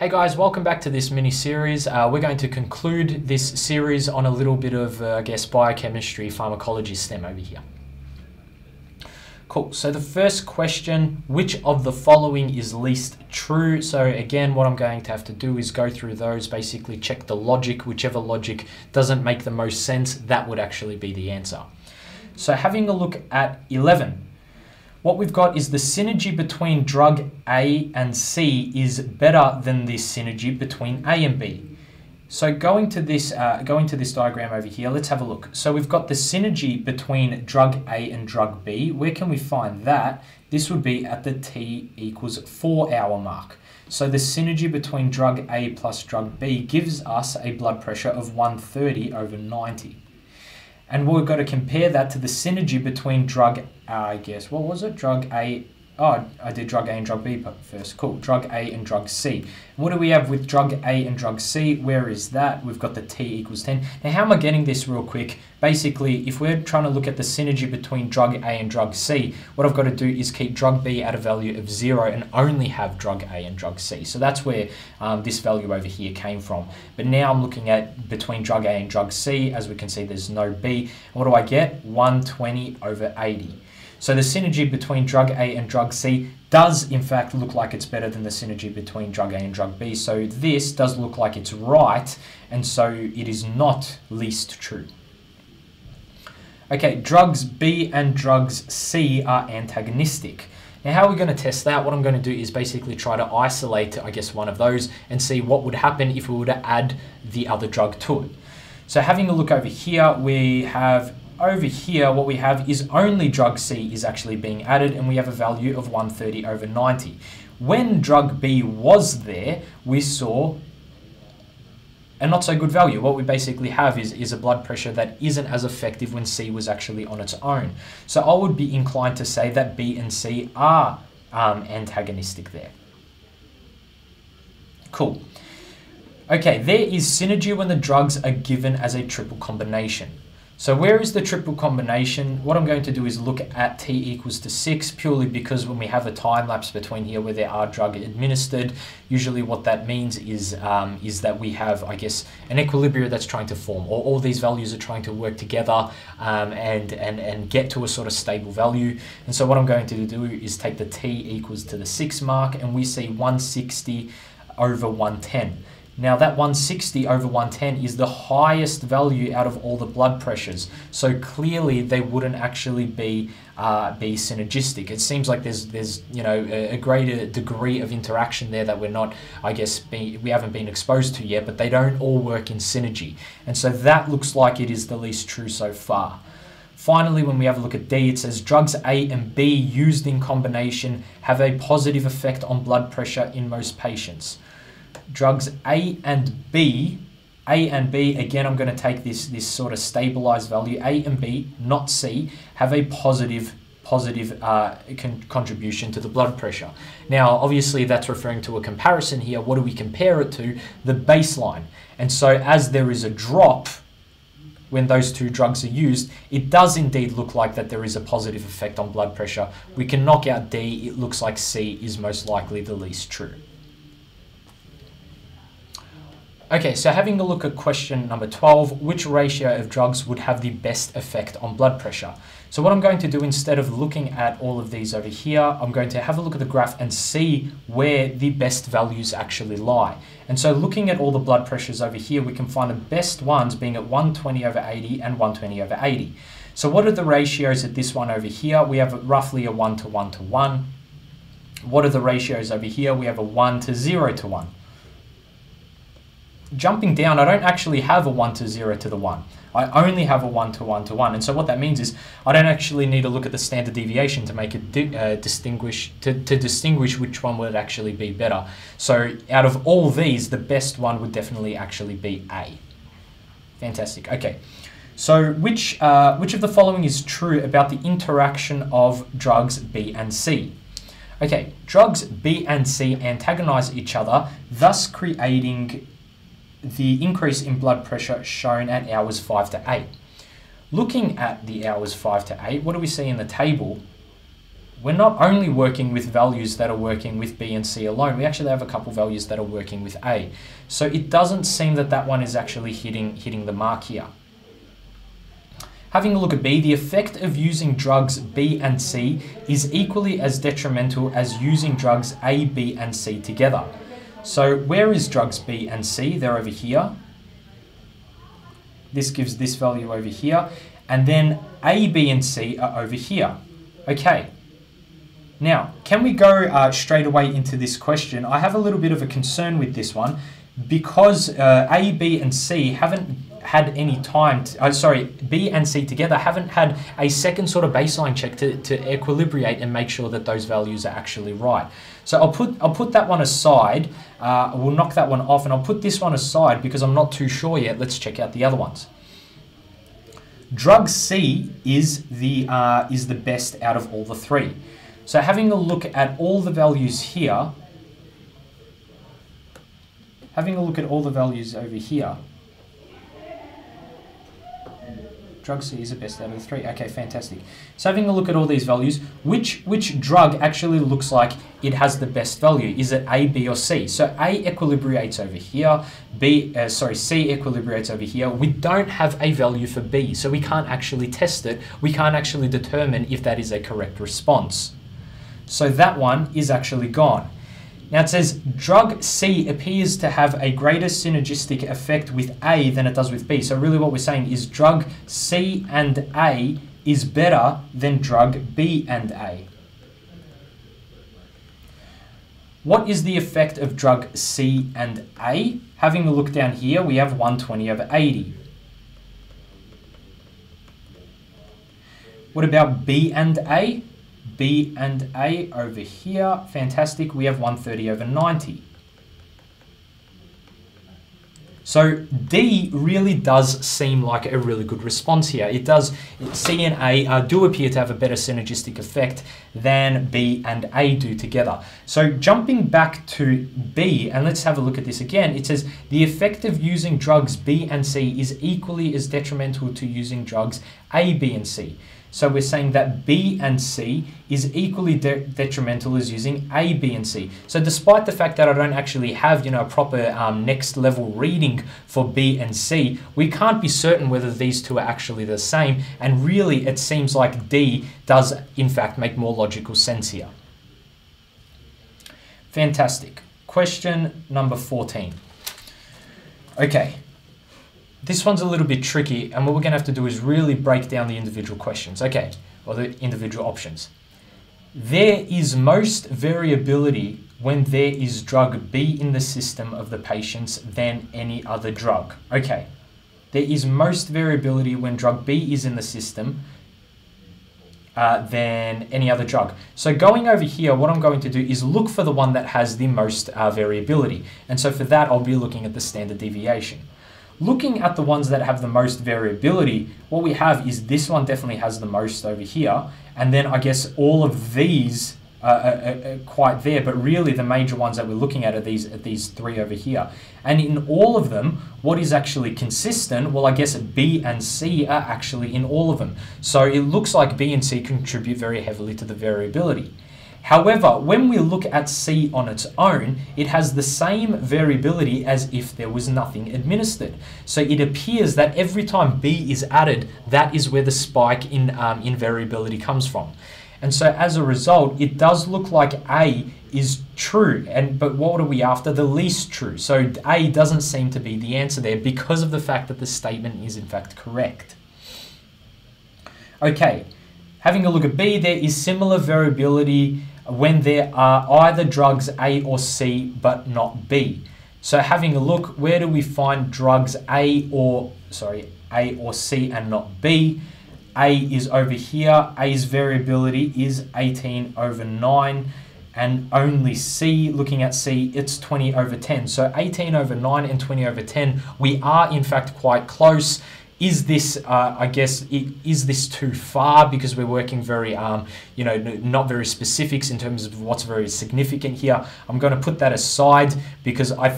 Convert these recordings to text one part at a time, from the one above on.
Hey guys, welcome back to this mini-series. We're going to conclude this series on a little bit of, I guess, biochemistry, pharmacology STEM over here. Cool, so the first question, which of the following is least true? So again, what I'm going to have to do is go through those, basically check the logic, whichever logic doesn't make the most sense, that would actually be the answer. So having a look at 11. What we've got is the synergy between drug A and C is better than the synergy between A and B. So going to this diagram over here, let's have a look. So we've got the synergy between drug A and drug B. Where can we find that? This would be at the T = 4 hour mark. So the synergy between drug A plus drug B gives us a blood pressure of 130/90. And we've got to compare that to the synergy between drug, I guess, what was it? Drug A, oh, I did drug A and drug B first, cool. Drug A and drug C. And what do we have with drug A and drug C? Where is that? We've got the T = 10. Now, how am I getting this real quick? Basically, if we're trying to look at the synergy between drug A and drug C, what I've got to do is keep drug B at a value of 0 and only have drug A and drug C. So that's where this value over here came from. But now I'm looking at between drug A and drug C. As we can see, there's no B. What do I get? 120/80. So the synergy between drug A and drug C does in fact look like it's better than the synergy between drug A and drug B. So this does look like it's right, and so it is not least true. Okay, drugs B and drugs C are antagonistic. Now, how are we going to test that? What I'm going to do is basically try to isolate, I guess, one of those and see what would happen if we were to add the other drug to it. So having a look over here, we have over here, what we have is only drug C is actually being added, and we have a value of 130/90. When drug B was there, we saw a not so good value. What we basically have is a blood pressure that isn't as effective when C was actually on its own. So I would be inclined to say that B and C are antagonistic there. Cool. Okay, there is synergy when the drugs are given as a triple combination. So where is the triple combination? What I'm going to do is look at T = 6, purely because when we have a time lapse between here where there are drug administered, usually what that means is that we have, I guess, an equilibrium that's trying to form, or all these values are trying to work together and get to a sort of stable value. And so what I'm going to do is take the T = 6 mark, and we see 160/110. Now that 160/110 is the highest value out of all the blood pressures. So clearly they wouldn't actually be synergistic. It seems like there's you know a greater degree of interaction there that we're not, I guess, we haven't been exposed to yet, but they don't all work in synergy. And so that looks like it is the least true so far. Finally, when we have a look at D, it says drugs A and B used in combination have a positive effect on blood pressure in most patients. Drugs A and B, again, I'm going to take this sort of stabilized value, A and B, not C, have a positive contribution to the blood pressure. Now, obviously, that's referring to a comparison here. What do we compare it to? The baseline. And so as there is a drop when those two drugs are used, it does indeed look like that there is a positive effect on blood pressure. We can knock out D. It looks like C is most likely the least true. Okay, so having a look at question number 12, which ratio of drugs would have the best effect on blood pressure? So what I'm going to do, instead of looking at all of these over here, I'm going to have a look at the graph and see where the best values actually lie. And so looking at all the blood pressures over here, we can find the best ones being at 120/80 and 120/80. So what are the ratios at this one over here? We have roughly a 1 to 1 to 1. What are the ratios over here? We have a 1 to 0 to 1. Jumping down, I don't actually have a 1 to 0 to 1. I only have a 1 to 1 to 1. And so what that means is I don't actually need to look at the standard deviation to make it distinguish which one would actually be better. So out of all these, the best one would definitely actually be A. Fantastic. Okay. So which of the following is true about the interaction of drugs B and C? Okay. Drugs B and C antagonize each other, thus creating the increase in blood pressure shown at hours 5 to 8. Looking at the hours 5 to 8, what do we see in the table? we're not only working with values that are working with B and C alone, we actually have a couple values that are working with A. So it doesn't seem that that one is actually hitting the mark here. Having a look at B, the effect of using drugs B and C is equally as detrimental as using drugs A, B and C together. So where is drugs B and C? They're over here. This gives this value over here. And then A, B and C are over here. Okay. Now, can we go straight away into this question? I have a little bit of a concern with this one because A, B and C haven't had any time, B and C together haven't had a second sort of baseline check to equilibrate and make sure that those values are actually right. So I'll put that one aside, we'll knock that one off, and I'll put this one aside because I'm not too sure yet. Let's check out the other ones. Drug C is the best out of all the three. So having a look at all the values here, having a look at all the values over here, drug C is the best out of the three. Okay, fantastic. So having a look at all these values, which drug actually looks like it has the best value? Is it A, B, or C? So A equilibrates over here. C equilibrates over here. We don't have a value for B, so we can't actually test it. We can't actually determine if that is a correct response. So that one is actually gone. Now it says drug C appears to have a greater synergistic effect with A than it does with B. So really what we're saying is drug C and A is better than drug B and A. What is the effect of drug C and A? Having a look down here, we have 120 over 80. What about B and A? B and A over here, fantastic, we have 130 over 90. So D really does seem like a really good response here. It does, C and A do appear to have a better synergistic effect than B and A do together. So jumping back to B, and let's have a look at this again, it says the effect of using drugs B and C is equally as detrimental to using drugs A, B and C. So we're saying that B and C is equally detrimental as using A, B and C. So despite the fact that I don't actually have, you know, a proper next level reading for B and C, we can't be certain whether these two are actually the same. And really it seems like D does in fact make more logical sense here. Fantastic. Question number 14. Okay. This one's a little bit tricky, and what we're going to have to do is really break down the individual questions, okay, or the individual options. There is most variability when there is drug B in the system of the patients than any other drug. Okay, there is most variability when drug B is in the system than any other drug. So going over here, what I'm going to do is look for the one that has the most variability. And so for that, I'll be looking at the standard deviation. Looking at the ones that have the most variability, what we have is this one definitely has the most over here. And then I guess all of these are quite there, but really the major ones that we're looking at are these three over here. And in all of them, what is actually consistent? Well, I guess B and C are actually in all of them. So it looks like B and C contribute very heavily to the variability. However, when we look at C on its own, it has the same variability as if there was nothing administered. So it appears that every time B is added, that is where the spike in variability comes from. And so as a result, it does look like A is true, but what are we after? The least true. So A doesn't seem to be the answer there because of the fact that the statement is in fact correct. Okay, having a look at B, there is similar variability when there are either drugs A or C, but not B. So having a look, where do we find drugs A or C and not B? A is over here. A's variability is 18 over 9 and only C, looking at C, it's 20 over 10. So 18 over 9 and 20 over 10, we are in fact quite close. is this, I guess, is this too far because we're working very, you know, not very specifics in terms of what's very significant here. I'm going to put that aside because I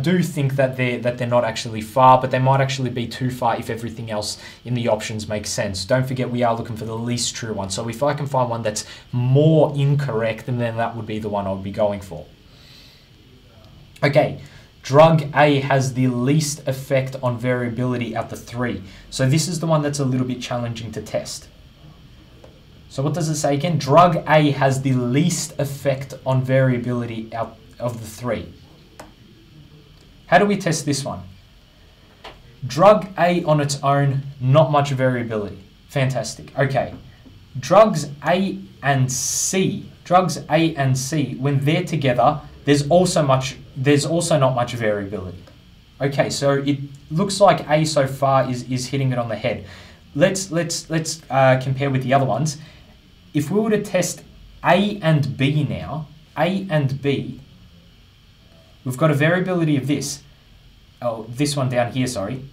do think that they're not actually far, but they might actually be too far if everything else in the options makes sense. Don't forget, we are looking for the least true one. So if I can find one that's more incorrect, then that would be the one I would be going for. Okay. Drug A has the least effect on variability out of the three. So this is the one that's a little bit challenging to test. So what does it say again? Drug A has the least effect on variability out of the three. How do we test this one? Drug A on its own, not much variability. Fantastic. Okay. Drugs A and C, when they're together, there's also not much variability. Okay, so it looks like A so far is hitting it on the head. Let's compare with the other ones. If we were to test A and B now, A and B, we've got a variability of this, this one down here, sorry,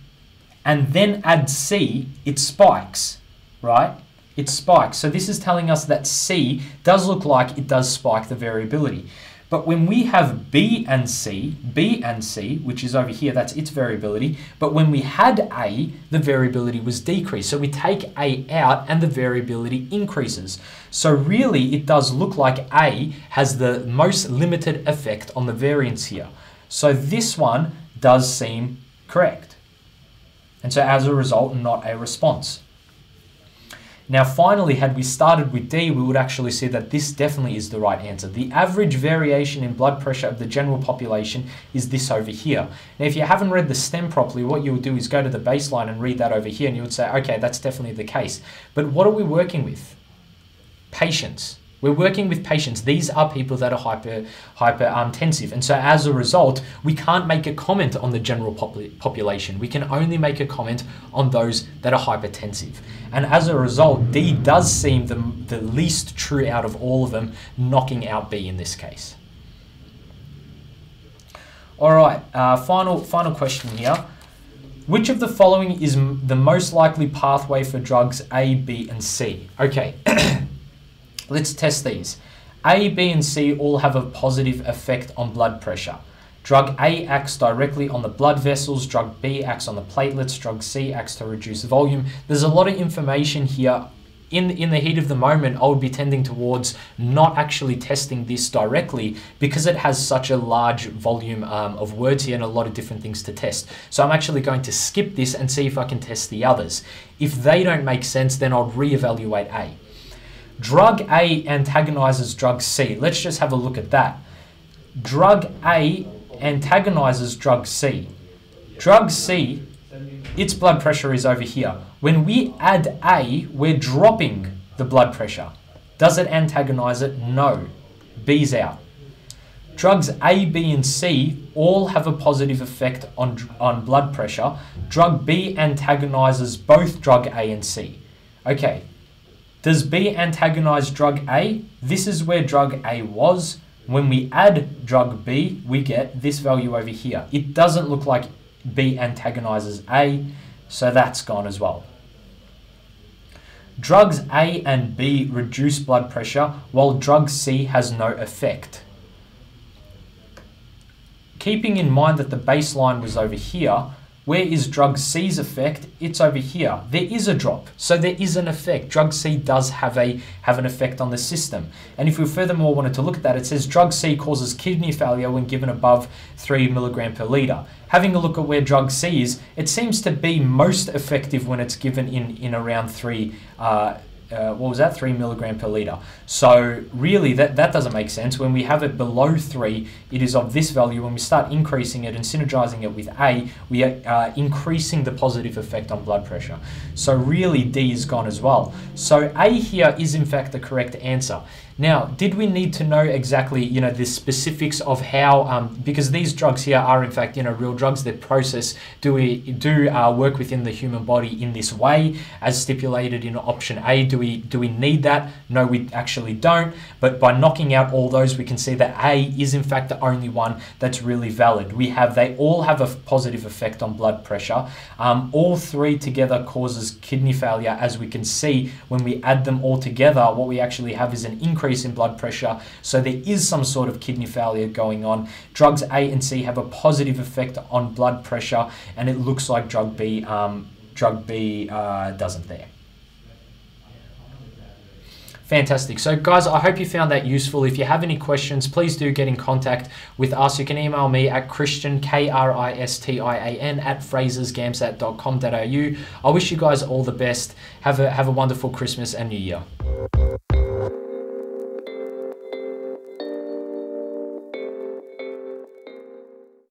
and then add C, it spikes, right? It spikes. So this is telling us that C does look like it does spike the variability. But when we have B and C, which is over here, that's its variability. But when we had A, the variability was decreased. So we take A out and the variability increases. So really it does look like A has the most limited effect on the variance here. So this one does seem correct. And so as a result, not a response. Now finally, had we started with D, we would actually see that this definitely is the right answer. The average variation in blood pressure of the general population is this over here. Now if you haven't read the stem properly, what you would do is go to the baseline and read that over here and you would say, okay, that's definitely the case. But what are we working with? Patients. We're working with patients. These are people that are hypertensive. And so as a result, we can't make a comment on the general population. We can only make a comment on those that are hypertensive. And as a result, D does seem the least true out of all of them, knocking out B in this case. All right, final question here. Which of the following is the most likely pathway for drugs A, B, and C? Okay. Let's test these. A, B, and C all have a positive effect on blood pressure. Drug A acts directly on the blood vessels, drug B acts on the platelets, drug C acts to reduce volume. There's a lot of information here. In the heat of the moment, I would be tending towards not actually testing this directly because it has such a large volume of words here and a lot of different things to test. So I'm actually going to skip this and see if I can test the others. If they don't make sense, then I'll reevaluate A. Drug A antagonizes drug C. Let's just have a look at that. Drug A antagonizes drug C. Drug C, its blood pressure is over here. When we add A, we're dropping the blood pressure. Does it antagonize it? No. B's out. Drugs A, B, and C all have a positive effect on blood pressure. Drug B antagonizes both drug A and C. Okay. Does B antagonize drug A? This is where drug A was. When we add drug B, we get this value over here. It doesn't look like B antagonizes A, so that's gone as well. Drugs A and B reduce blood pressure, while drug C has no effect. Keeping in mind that the baseline was over here, where is drug C's effect? It's over here. There is a drop, so there is an effect. Drug C does have an effect on the system. And if we furthermore wanted to look at that, it says drug C causes kidney failure when given above 3 mg/L. Having a look at where drug C is, it seems to be most effective when it's given in around 3 mg/L. So really that doesn't make sense. When we have it below 3, it is of this value. When we start increasing it and synergizing it with A, we are increasing the positive effect on blood pressure. So really D is gone as well. So A here is in fact the correct answer. Now, did we need to know exactly, the specifics of how, because these drugs here are in fact, real drugs, they're processed. Do we work within the human body in this way as stipulated in option A? Do we need that? No, we actually don't. But by knocking out all those, we can see that A is in fact the only one that's really valid. They all have a positive effect on blood pressure. All three together causes kidney failure. As we can see, when we add them all together, what we actually have is an increase in blood pressure, so there is some sort of kidney failure going on. Drugs A and C have a positive effect on blood pressure, and it looks like drug B doesn't there. Fantastic. So guys, I hope you found that useful. If you have any questions, please do get in contact with us. You can email me at Christian, Kristian, @frasersgamsat.com.au. I wish you guys all the best. Have a wonderful Christmas and New Year.